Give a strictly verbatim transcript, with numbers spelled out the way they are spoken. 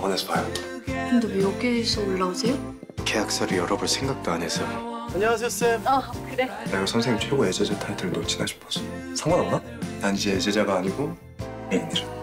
병원에서 봐요. 근데 왜 여기서 올라오세요? 계약서를 열어볼 생각도 안 해서. 안녕하세요, 쌤. 어, 그래. 내가 선생님 최고 애제자 타이틀을 놓치나 싶어서. 상관없나? 난 이제 애제자가 아니고 애인이라.